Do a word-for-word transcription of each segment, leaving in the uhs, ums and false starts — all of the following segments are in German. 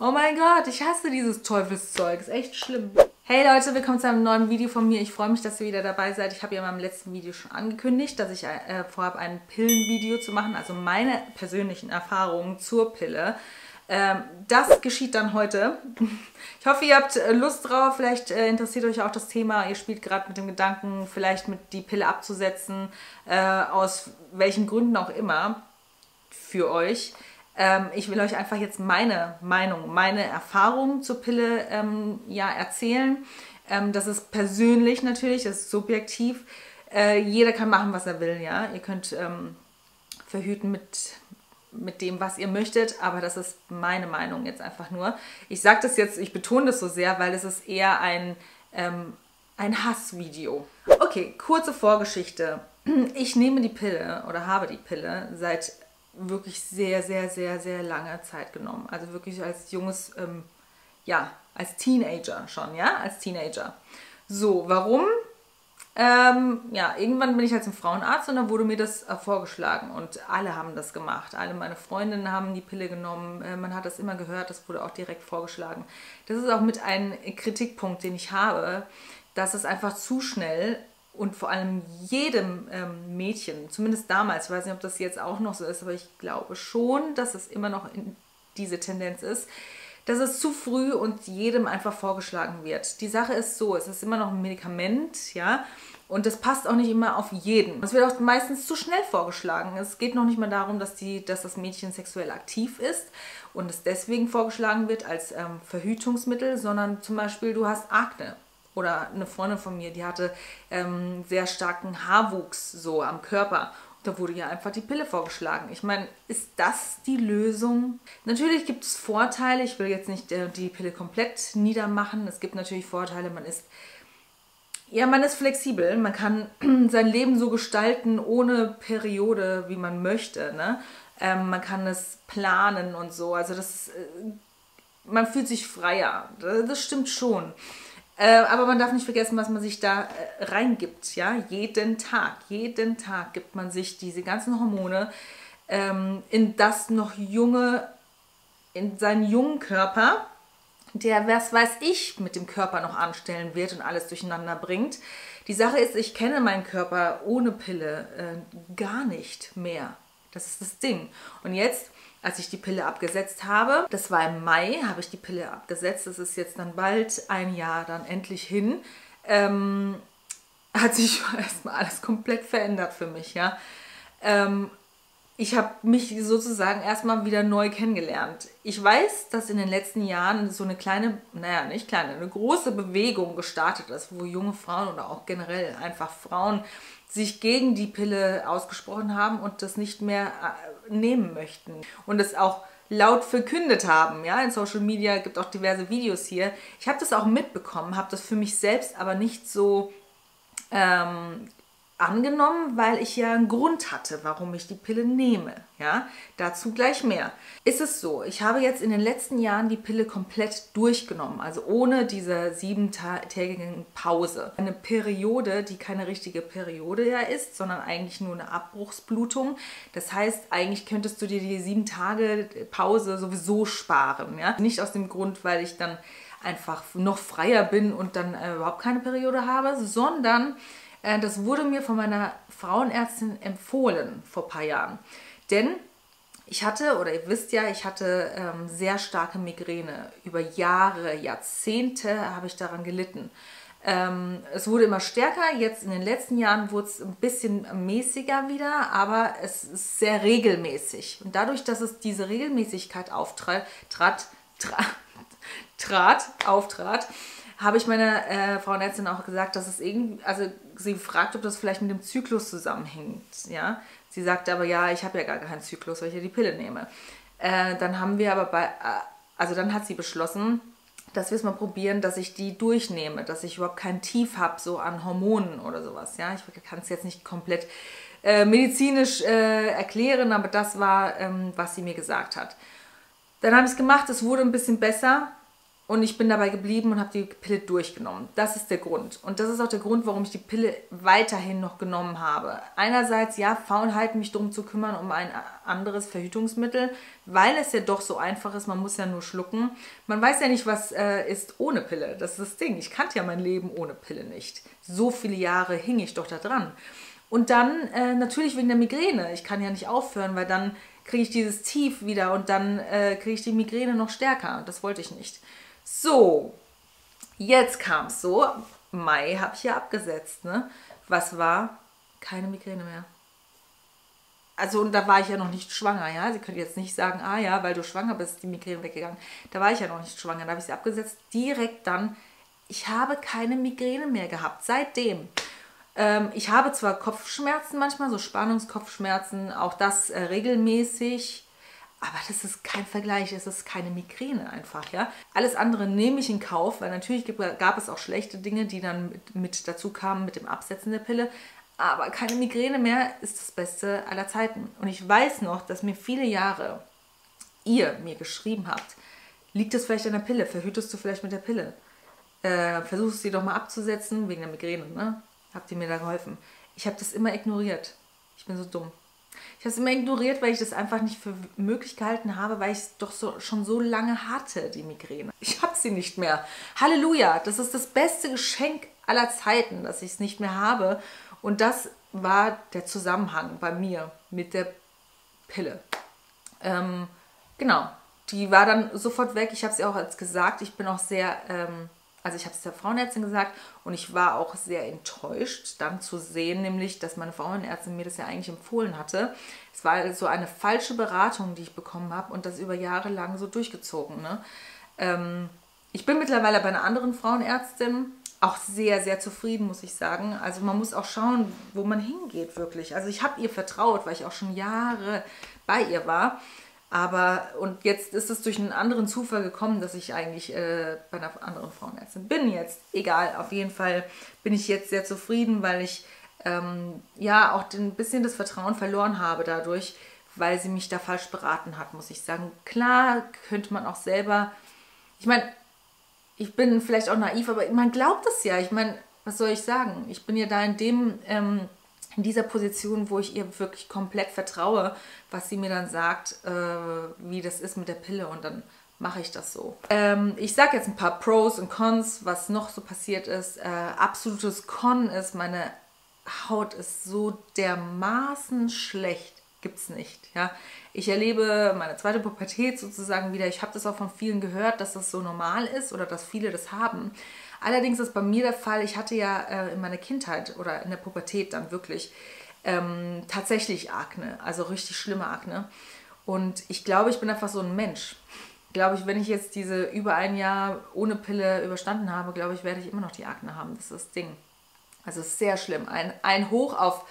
Oh mein Gott, ich hasse dieses Teufelszeug. Ist echt schlimm. Hey Leute, willkommen zu einem neuen Video von mir. Ich freue mich, dass ihr wieder dabei seid. Ich habe ja in meinem letzten Video schon angekündigt, dass ich äh, vorhabe, ein Pillenvideo zu machen. Also meine persönlichen Erfahrungen zur Pille. Ähm, das geschieht dann heute. Ich hoffe, ihr habt Lust drauf. Vielleicht äh, interessiert euch auch das Thema. Ihr spielt gerade mit dem Gedanken, vielleicht mit die Pille abzusetzen. Äh, aus welchen Gründen auch immer für euch. Ähm, ich will euch einfach jetzt meine Meinung, meine Erfahrungen zur Pille ähm, ja, erzählen. Ähm, das ist persönlich natürlich, das ist subjektiv. Äh, jeder kann machen, was er will. Ja? Ihr könnt ähm, verhüten mit, mit dem, was ihr möchtet, aber das ist meine Meinung jetzt einfach nur. Ich sage das jetzt, ich betone das so sehr, weil es ist eher ein, ähm, ein Hassvideo. Okay, kurze Vorgeschichte. Ich nehme die Pille oder habe die Pille seit wirklich sehr, sehr, sehr, sehr lange Zeit genommen. Also wirklich als junges, ähm, ja, als Teenager schon, ja, als Teenager. So, warum? Ähm, ja, irgendwann bin ich halt zum Frauenarzt und dann wurde mir das äh, vorgeschlagen und alle haben das gemacht. Alle meine Freundinnen haben die Pille genommen, äh, man hat das immer gehört, das wurde auch direkt vorgeschlagen. Das ist auch mit einem Kritikpunkt, den ich habe, dass es einfach zu schnell und vor allem jedem ähm, Mädchen, zumindest damals, ich weiß nicht, ob das jetzt auch noch so ist, aber ich glaube schon, dass es immer noch in diese Tendenz ist, dass es zu früh und jedem einfach vorgeschlagen wird. Die Sache ist so, es ist immer noch ein Medikament, ja, und das passt auch nicht immer auf jeden. Es wird auch meistens zu schnell vorgeschlagen. Es geht noch nicht mal darum, dass, die, dass das Mädchen sexuell aktiv ist und es deswegen vorgeschlagen wird als ähm, Verhütungsmittel, sondern zum Beispiel, du hast Akne. Oder eine Freundin von mir, die hatte ähm, sehr starken Haarwuchs so am Körper. Und da wurde ja einfach die Pille vorgeschlagen. Ich meine, ist das die Lösung? Natürlich gibt es Vorteile. Ich will jetzt nicht äh, die Pille komplett niedermachen. Es gibt natürlich Vorteile. Man ist, ja, man ist flexibel. Man kann sein Leben so gestalten, ohne Periode, wie man möchte. Ne? Ähm, man kann es planen und so. Also das, äh, man fühlt sich freier. Das, das stimmt schon. Äh, aber man darf nicht vergessen, was man sich da äh, reingibt, ja, jeden Tag, jeden Tag gibt man sich diese ganzen Hormone ähm, in das noch junge, in seinen jungen Körper, der, was weiß ich, mit dem Körper noch anstellen wird und alles durcheinander bringt. Die Sache ist, ich kenne meinen Körper ohne Pille äh, gar nicht mehr. Das ist das Ding. Und jetzt, als ich die Pille abgesetzt habe, das war im Mai, habe ich die Pille abgesetzt, das ist jetzt dann bald ein Jahr dann endlich hin, ähm, hat sich erstmal alles komplett verändert für mich, ja. Ähm, ich habe mich sozusagen erstmal wieder neu kennengelernt. Ich weiß, dass in den letzten Jahren so eine kleine, naja, nicht kleine, eine große Bewegung gestartet ist, wo junge Frauen oder auch generell einfach Frauen sich gegen die Pille ausgesprochen haben und das nicht mehr nehmen möchten und es auch laut verkündet haben. Ja, in Social Media gibt es auch diverse Videos hier. Ich habe das auch mitbekommen, habe das für mich selbst aber nicht so ähm, angenommen, weil ich ja einen Grund hatte, warum ich die Pille nehme. Ja, dazu gleich mehr. Ist es so, ich habe jetzt in den letzten Jahren die Pille komplett durchgenommen, also ohne diese siebentägigen Pause. Eine Periode, die keine richtige Periode ja ist, sondern eigentlich nur eine Abbruchsblutung. Das heißt, eigentlich könntest du dir die sieben Tage Pause sowieso sparen. Ja? Nicht aus dem Grund, weil ich dann einfach noch freier bin und dann äh, überhaupt keine Periode habe, sondern das wurde mir von meiner Frauenärztin empfohlen vor ein paar Jahren. Denn ich hatte, oder ihr wisst ja, ich hatte ähm, sehr starke Migräne. Über Jahre, Jahrzehnte habe ich daran gelitten. Ähm, es wurde immer stärker, jetzt in den letzten Jahren wurde es ein bisschen mäßiger wieder, aber es ist sehr regelmäßig. Und dadurch, dass es diese Regelmäßigkeit auftrat, trat, trat, trat, auftrat, habe ich meiner äh, Frauenärztin auch gesagt, dass es irgendwie, also sie fragt, ob das vielleicht mit dem Zyklus zusammenhängt, ja. Sie sagte aber, ja, ich habe ja gar keinen Zyklus, weil ich ja die Pille nehme. Äh, dann haben wir aber bei, äh, also dann hat sie beschlossen, dass wir es mal probieren, dass ich die durchnehme, dass ich überhaupt kein Tief habe, so an Hormonen oder sowas, ja. Ich kann es jetzt nicht komplett äh, medizinisch äh, erklären, aber das war, ähm, was sie mir gesagt hat. Dann habe ich es gemacht, es wurde ein bisschen besser. Und ich bin dabei geblieben und habe die Pille durchgenommen. Das ist der Grund. Und das ist auch der Grund, warum ich die Pille weiterhin noch genommen habe. Einerseits, ja, Faulheit, mich darum zu kümmern, um ein anderes Verhütungsmittel, weil es ja doch so einfach ist, man muss ja nur schlucken. Man weiß ja nicht, was äh, ist ohne Pille. Das ist das Ding. Ich kannte ja mein Leben ohne Pille nicht. So viele Jahre hing ich doch da dran. Und dann äh, natürlich wegen der Migräne. Ich kann ja nicht aufhören, weil dann kriege ich dieses Tief wieder und dann äh, kriege ich die Migräne noch stärker. Das wollte ich nicht. So, jetzt kam es so, Mai habe ich ja abgesetzt, ne? Was war? Keine Migräne mehr. Also, und da war ich ja noch nicht schwanger, ja? Sie können jetzt nicht sagen, ah ja, weil du schwanger bist, die Migräne weggegangen. Da war ich ja noch nicht schwanger, da habe ich sie abgesetzt. Direkt dann, ich habe keine Migräne mehr gehabt, seitdem. Ähm, ich habe zwar Kopfschmerzen manchmal, so Spannungskopfschmerzen, auch das äh, regelmäßig. Aber das ist kein Vergleich, es ist keine Migräne einfach, ja. Alles andere nehme ich in Kauf, weil natürlich gab es auch schlechte Dinge, die dann mit, mit dazu kamen mit dem Absetzen der Pille. Aber keine Migräne mehr ist das Beste aller Zeiten. Und ich weiß noch, dass mir viele Jahre ihr mir geschrieben habt, liegt es vielleicht an der Pille, verhütest du vielleicht mit der Pille? Äh, versuchst sie doch mal abzusetzen, wegen der Migräne, ne? Habt ihr mir da geholfen? Ich habe das immer ignoriert. Ich bin so dumm. Ich habe es immer ignoriert, weil ich das einfach nicht für möglich gehalten habe, weil ich es doch so, schon so lange hatte, die Migräne. Ich habe sie nicht mehr. Halleluja, das ist das beste Geschenk aller Zeiten, dass ich es nicht mehr habe. Und das war der Zusammenhang bei mir mit der Pille. Ähm, genau, die war dann sofort weg. Ich habe es ja auch als gesagt, ich bin auch sehr, ähm, also ich habe es der Frauenärztin gesagt und ich war auch sehr enttäuscht, dann zu sehen, nämlich, dass meine Frauenärztin mir das ja eigentlich empfohlen hatte. Es war so eine falsche Beratung, die ich bekommen habe und das über Jahre lang so durchgezogen. Ne? Ähm, ich bin mittlerweile bei einer anderen Frauenärztin auch sehr, sehr zufrieden, muss ich sagen. Also man muss auch schauen, wo man hingeht wirklich. Also ich habe ihr vertraut, weil ich auch schon Jahre bei ihr war. Aber, und jetzt ist es durch einen anderen Zufall gekommen, dass ich eigentlich äh, bei einer anderen Frauenärztin bin jetzt. Egal, auf jeden Fall bin ich jetzt sehr zufrieden, weil ich ähm, ja auch ein bisschen das Vertrauen verloren habe dadurch, weil sie mich da falsch beraten hat, muss ich sagen. Klar könnte man auch selber, ich meine, ich bin vielleicht auch naiv, aber man glaubt es ja. Ich meine, was soll ich sagen? Ich bin ja da in dem... Ähm, in dieser Position, wo ich ihr wirklich komplett vertraue, was sie mir dann sagt, äh, wie das ist mit der Pille und dann mache ich das so. Ähm, ich sage jetzt ein paar Pros und Cons, was noch so passiert ist. Äh, absolutes Con ist, meine Haut ist so dermaßen schlecht, gibt's nicht. Ja? Ich erlebe meine zweite Pubertät sozusagen wieder. Ich habe das auch von vielen gehört, dass das so normal ist oder dass viele das haben. Allerdings ist bei mir der Fall, ich hatte ja äh, in meiner Kindheit oder in der Pubertät dann wirklich ähm, tatsächlich Akne, also richtig schlimme Akne. Und ich glaube, ich bin einfach so ein Mensch. Glaube ich, wenn ich jetzt diese über ein Jahr ohne Pille überstanden habe, glaube ich, werde ich immer noch die Akne haben. Das ist das Ding. Also es ist sehr schlimm. Ein, ein Hoch auf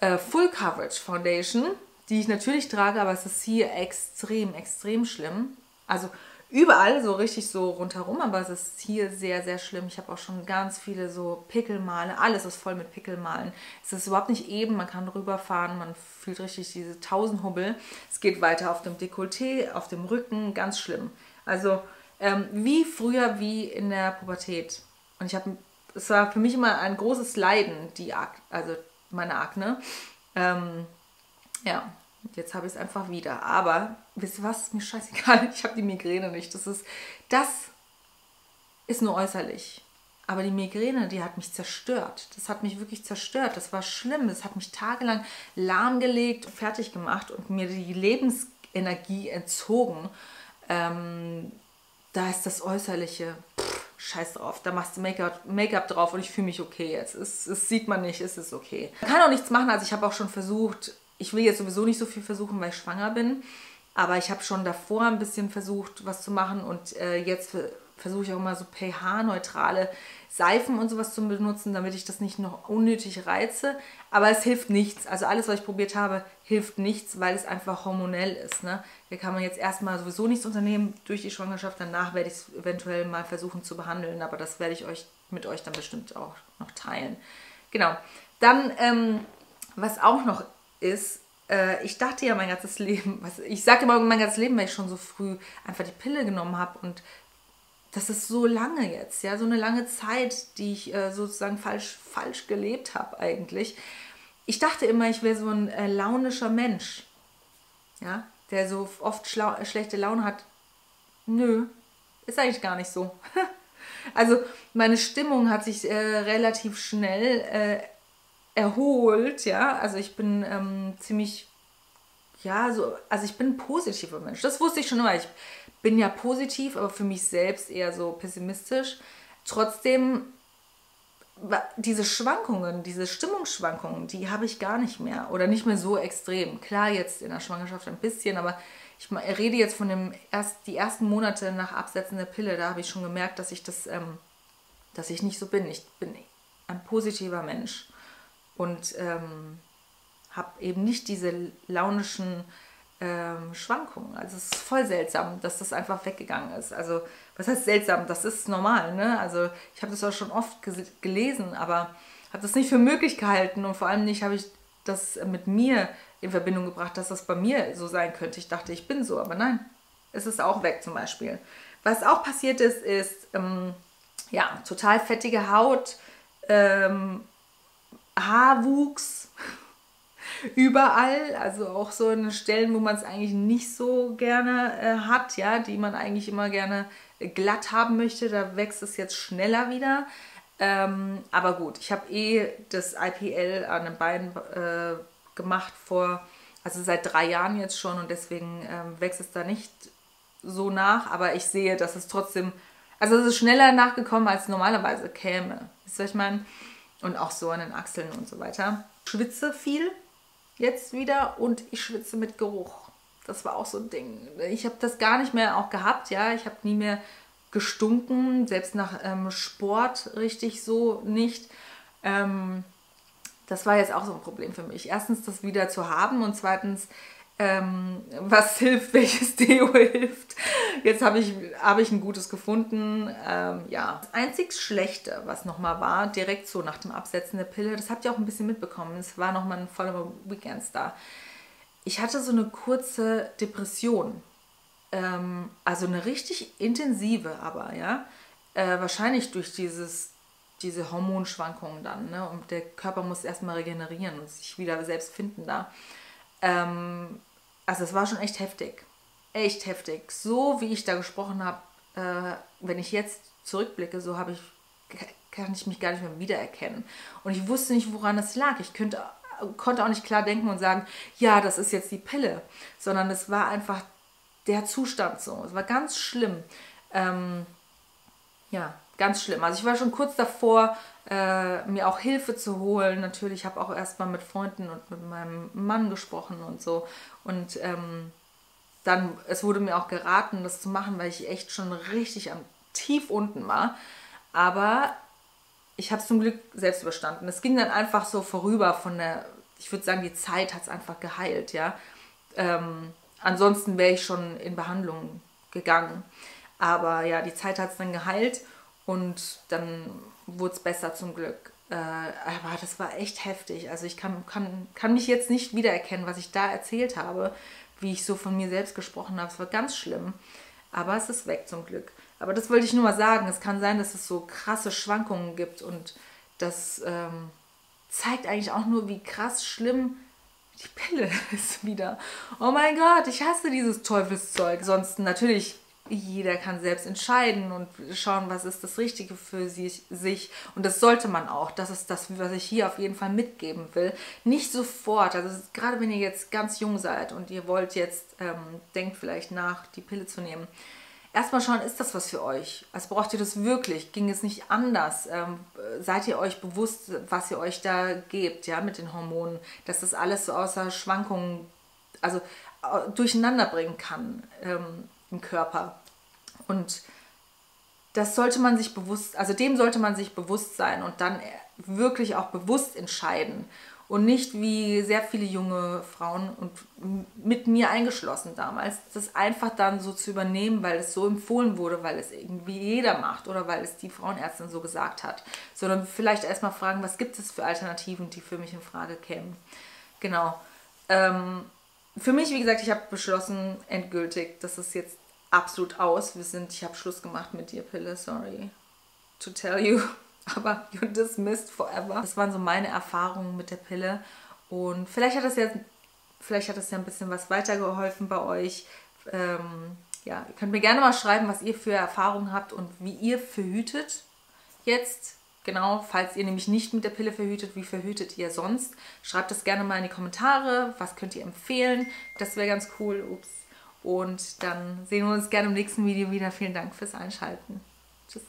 äh, Full Coverage Foundation, die ich natürlich trage, aber es ist hier extrem, extrem schlimm. Also... überall so richtig so rundherum, aber es ist hier sehr, sehr schlimm. Ich habe auch schon ganz viele so Pickelmale. Alles ist voll mit Pickelmalen. Es ist überhaupt nicht eben, man kann rüberfahren, man fühlt richtig diese Tausendhubbel. Es geht weiter auf dem Dekolleté, auf dem Rücken, ganz schlimm. Also ähm, wie früher, wie in der Pubertät. Und ich habe, es war für mich immer ein großes Leiden, die Ak also meine Akne. Ähm, ja. Jetzt habe ich es einfach wieder. Aber, wisst ihr was? Mir scheißegal, ich habe die Migräne nicht. Das ist, das ist nur äußerlich. Aber die Migräne, die hat mich zerstört. Das hat mich wirklich zerstört. Das war schlimm. Das hat mich tagelang lahmgelegt, fertig gemacht und mir die Lebensenergie entzogen. Ähm, da ist das Äußerliche. Pff, scheiß drauf. Da machst du Make-up Make-up drauf und ich fühle mich okay jetzt. Es, es sieht man nicht, es ist okay. Man kann auch nichts machen. Also ich habe auch schon versucht... Ich will jetzt sowieso nicht so viel versuchen, weil ich schwanger bin, aber ich habe schon davor ein bisschen versucht, was zu machen und äh, jetzt versuche ich auch mal so pH-neutrale Seifen und sowas zu benutzen, damit ich das nicht noch unnötig reize, aber es hilft nichts. Also alles, was ich probiert habe, hilft nichts, weil es einfach hormonell ist. Ne? Da kann man jetzt erstmal sowieso nichts unternehmen durch die Schwangerschaft, danach werde ich es eventuell mal versuchen zu behandeln, aber das werde ich euch mit euch dann bestimmt auch noch teilen. Genau, dann ähm, was auch noch ist, äh, ich dachte ja mein ganzes Leben, was, ich sage immer mein ganzes Leben, weil ich schon so früh einfach die Pille genommen habe und das ist so lange jetzt, ja, so eine lange Zeit, die ich äh, sozusagen falsch, falsch gelebt habe eigentlich. Ich dachte immer, ich wäre so ein äh, launischer Mensch, ja, der so oft schlechte Laune hat. Nö, ist eigentlich gar nicht so. Also meine Stimmung hat sich äh, relativ schnell äh, erholt, ja, also ich bin ähm, ziemlich, ja, so, also ich bin ein positiver Mensch, das wusste ich schon immer, ich bin ja positiv, aber für mich selbst eher so pessimistisch, trotzdem, diese Schwankungen, diese Stimmungsschwankungen, die habe ich gar nicht mehr oder nicht mehr so extrem, klar jetzt in der Schwangerschaft ein bisschen, aber ich rede jetzt von dem erst, die ersten Monate nach Absetzen der Pille, da habe ich schon gemerkt, dass ich das, ähm, dass ich nicht so bin, ich bin ein positiver Mensch. Und ähm, habe eben nicht diese launischen ähm, Schwankungen. Also es ist voll seltsam, dass das einfach weggegangen ist. Also was heißt seltsam? Das ist normal, ne? Also ich habe das auch schon oft gelesen, aber habe das nicht für möglich gehalten. Und vor allem nicht habe ich das mit mir in Verbindung gebracht, dass das bei mir so sein könnte. Ich dachte, ich bin so, aber nein. Es ist auch weg zum Beispiel. Was auch passiert ist, ist ähm, ja, total fettige Haut, ähm, Haarwuchs überall, also auch so in Stellen, wo man es eigentlich nicht so gerne äh, hat, ja, die man eigentlich immer gerne glatt haben möchte, da wächst es jetzt schneller wieder. Ähm, aber gut, ich habe eh das I P L an den Beinen äh, gemacht vor, also seit drei Jahren jetzt schon und deswegen ähm, wächst es da nicht so nach, aber ich sehe, dass es trotzdem, also es ist schneller nachgekommen, als normalerweise käme. Wisst ihr, was ich meine? Und auch so an den Achseln und so weiter. Ich schwitze viel jetzt wieder und ich schwitze mit Geruch. Das war auch so ein Ding. Ich habe das gar nicht mehr auch gehabt, ja. Ich habe nie mehr gestunken, selbst nach ähm, Sport richtig so nicht. Ähm, das war jetzt auch so ein Problem für mich. Erstens, das wieder zu haben und zweitens, ähm, was hilft, welches Deo hilft. Jetzt habe ich, hab ich ein gutes gefunden. Ähm, ja. Das einzig Schlechte, was nochmal war, direkt so nach dem Absetzen der Pille, das habt ihr auch ein bisschen mitbekommen, es war nochmal ein voller Weekendstar. Ich hatte so eine kurze Depression. Ähm, also eine richtig intensive aber, ja. Äh, wahrscheinlich durch dieses, diese Hormonschwankungen dann, ne? Und der Körper muss erstmal regenerieren und sich wieder selbst finden da. Ähm, also es war schon echt heftig. Echt heftig. So wie ich da gesprochen habe, äh, wenn ich jetzt zurückblicke, so habe ich, kann ich mich gar nicht mehr wiedererkennen. Und ich wusste nicht, woran es lag. Ich könnte, konnte auch nicht klar denken und sagen, ja, das ist jetzt die Pille. Sondern es war einfach der Zustand so. Es war ganz schlimm. Ähm, ja, ganz schlimm. Also ich war schon kurz davor, äh, mir auch Hilfe zu holen. Natürlich habe ich auch erstmal mit Freunden und mit meinem Mann gesprochen und so. Und ähm, dann, es wurde mir auch geraten, das zu machen, weil ich echt schon richtig am tief unten war. Aber ich habe es zum Glück selbst überstanden. Es ging dann einfach so vorüber von der, ich würde sagen, die Zeit hat es einfach geheilt, ja. Ähm, ansonsten wäre ich schon in Behandlung gegangen. Aber ja, die Zeit hat es dann geheilt und dann wurde es besser zum Glück. Äh, aber das war echt heftig. Also ich kann, kann, kann mich jetzt nicht wiedererkennen, was ich da erzählt habe, wie ich so von mir selbst gesprochen habe. Es war ganz schlimm, aber es ist weg zum Glück. Aber das wollte ich nur mal sagen. Es kann sein, dass es so krasse Schwankungen gibt und das ähm, zeigt eigentlich auch nur, wie krass schlimm die Pille ist wieder. Oh mein Gott, ich hasse dieses Teufelszeug. Sonst natürlich, jeder kann selbst entscheiden und schauen, was ist das Richtige für sich. Und das sollte man auch. Das ist das, was ich hier auf jeden Fall mitgeben will. Nicht sofort, also gerade wenn ihr jetzt ganz jung seid und ihr wollt jetzt, ähm, denkt vielleicht nach, die Pille zu nehmen. Erstmal schauen, ist das was für euch? Also braucht ihr das wirklich? Ging es nicht anders? Ähm, seid ihr euch bewusst, was ihr euch da gebt, ja, mit den Hormonen? Dass das alles so außer Schwankungen, also äh, durcheinander bringen kann. Ähm, Körper. Und das sollte man sich bewusst, also dem sollte man sich bewusst sein und dann wirklich auch bewusst entscheiden und nicht wie sehr viele junge Frauen und mit mir eingeschlossen damals, das einfach dann so zu übernehmen, weil es so empfohlen wurde, weil es irgendwie jeder macht oder weil es die Frauenärztin so gesagt hat, sondern vielleicht erstmal fragen, was gibt es für Alternativen, die für mich in Frage kämen. Genau. Ähm, Für mich, wie gesagt, ich habe beschlossen, endgültig, dass es jetzt absolut aus. Wir sind, ich habe Schluss gemacht mit dir, Pille, sorry to tell you, aber you're dismissed forever. Das waren so meine Erfahrungen mit der Pille und vielleicht hat das ja, vielleicht hat das ja ein bisschen was weitergeholfen bei euch. Ähm, ja, ihr könnt mir gerne mal schreiben, was ihr für Erfahrungen habt und wie ihr verhütet jetzt. Genau, falls ihr nämlich nicht mit der Pille verhütet, wie verhütet ihr sonst? Schreibt das gerne mal in die Kommentare. Was könnt ihr empfehlen? Das wäre ganz cool. Ups. Und dann sehen wir uns gerne im nächsten Video wieder. Vielen Dank fürs Einschalten. Tschüss.